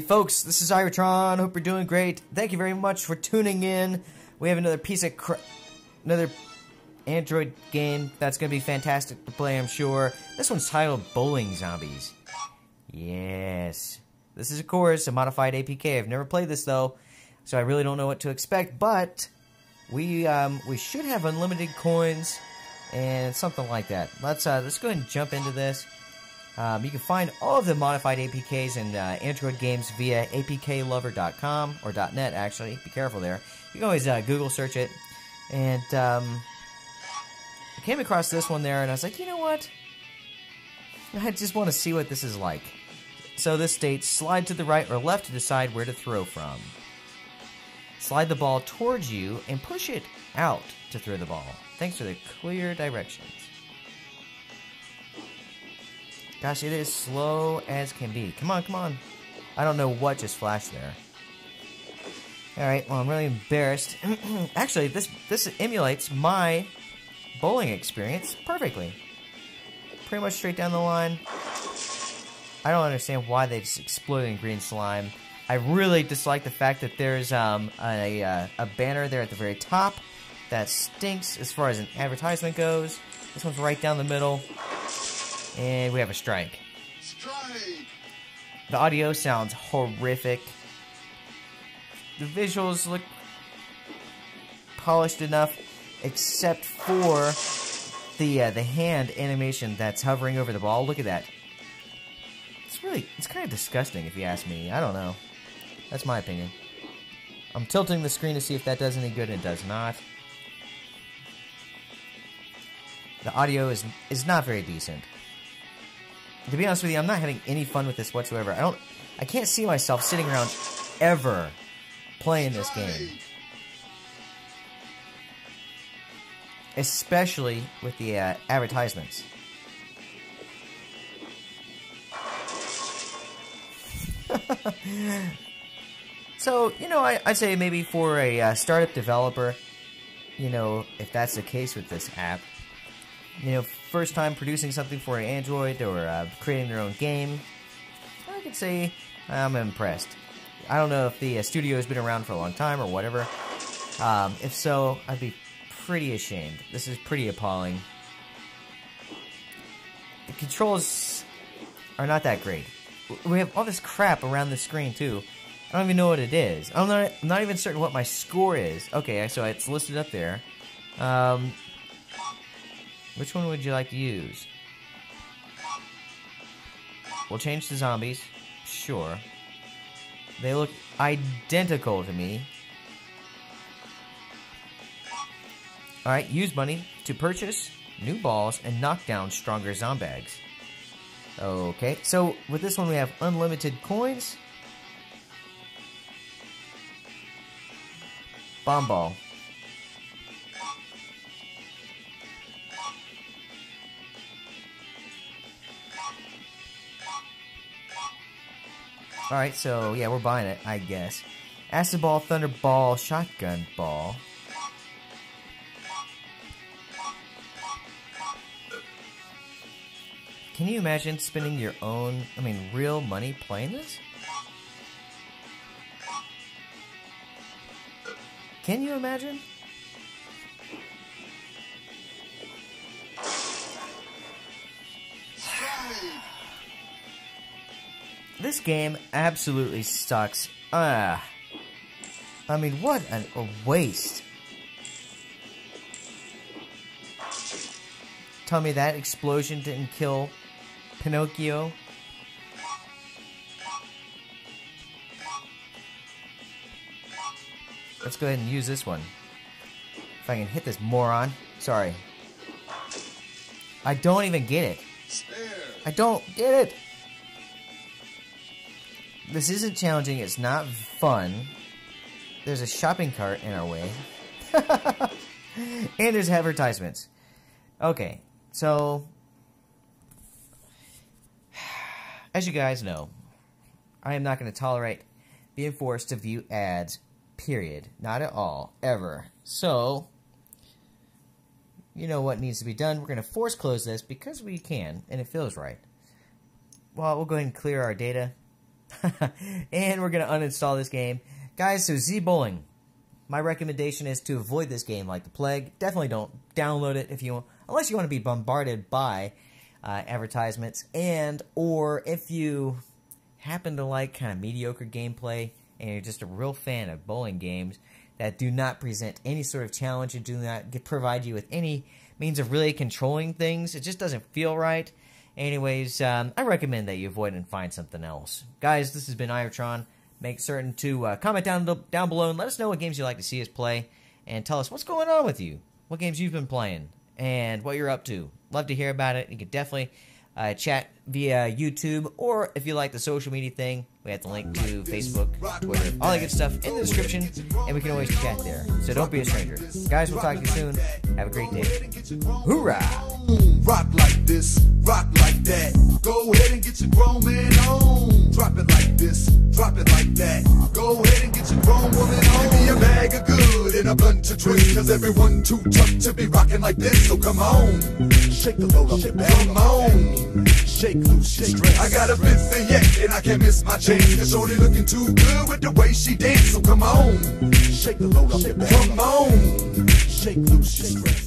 Hey folks, this is Iratron. Hope you're doing great. Thank you very much for tuning in. We have another piece of another Android game that's going to be fantastic to play, I'm sure. This one's titled Bowling Zombies. Yes. This is, of course, a modified APK. I've never played this, though, so I really don't know what to expect, but we should have unlimited coins and something like that. Let's go ahead and jump into this. You can find all of the modified APKs and Android games via apklover.com, or .net, actually. Be careful there. You can always Google search it. And I came across this one there, and I was like, you know what? I just want to see what this is like. So this states, slide to the right or left to decide where to throw from. Slide the ball towards you and push it out to throw the ball. Thanks for the clear directions. Gosh, it is slow as can be. Come on, come on. I don't know what just flashed there. Alright, well, I'm really embarrassed. Actually, this emulates my bowling experience perfectly. Pretty much straight down the line. I don't understand why they just exploded in green slime. I really dislike the fact that there's a banner there at the very top that stinks as far as an advertisement goes. This one's right down the middle. And we have a strike. Strike! The audio sounds horrific. The visuals look polished enough, except for the hand animation that's hovering over the ball. Look at that. It's kind of disgusting if you ask me. I don't know. That's my opinion. I'm tilting the screen to see if that does any good, and it does not. The audio is not very decent. To be honest with you, I'm not having any fun with this whatsoever. I can't see myself sitting around ever playing this game. Especially with the advertisements. So, you know, I'd say maybe for a startup developer, you know, if that's the case with this app, you know, first time producing something for an Android or creating their own game, I could say I'm impressed. I don't know if the studio has been around for a long time or whatever. If so, I'd be pretty ashamed. This is pretty appalling. The controls are not that great. We have all this crap around the screen, too. I don't even know what it is. I'm not even certain what my score is. Okay, so it's listed up there. Which one would you like to use? We'll change to zombies. Sure. They look identical to me. Alright, use money to purchase new balls and knock down stronger zombags. Okay, so with this one we have unlimited coins. Bomb ball. Alright, so, yeah, we're buying it, I guess. Acid ball, thunder ball, shotgun ball. Can you imagine spending your own, real money playing this? Can you imagine? This game absolutely sucks. What a waste. Tell me that explosion didn't kill Pinocchio. Let's go ahead and use this one. If I can hit this moron. Sorry. I don't even get it. I don't get it. This isn't challenging, it's not fun. There's a shopping cart in our way. And there's advertisements. Okay, so as you guys know, I am not going to tolerate being forced to view ads, period. Not at all, ever. So, you know what needs to be done. We're going to force close this because we can, and it feels right. Well, we'll go ahead and clear our data. And we're going to uninstall this game. Guys, so Z-Bowling. My recommendation is to avoid this game like the plague. Definitely don't download it if you, unless you want to be bombarded by advertisements, and or if you happen to like kind of mediocre gameplay and you're just a real fan of bowling games that do not present any sort of challenge and do not provide you with any means of really controlling things. It just doesn't feel right. Anyways, I recommend that you avoid and find something else. Guys, this has been Iratron. Make certain to comment down below and let us know what games you like to see us play. And tell us what's going on with you. What games you've been playing. And what you're up to. Love to hear about it. You can definitely chat via YouTube. Or if you like the social media thing, we have the link to Facebook, Twitter, all that good stuff in the description. And we can always chat there. So don't be a stranger. Guys, we'll talk to you soon. Have a great day. Hoorah! Rock like this, rock like that. Go ahead and get your grown man on. Drop it like this, drop it like that. Go ahead and get your grown woman on. Give me a bag of good and a blunt to twist, cause everyone too tough to be rocking like this. So come on, shake the load up, come on. Shake loose, shake straight. I got a Vincent Yak and I can't miss my chance, cause shorty looking too good with the way she dance. So come on, shake the load up, come on. Shake loose, shake straight.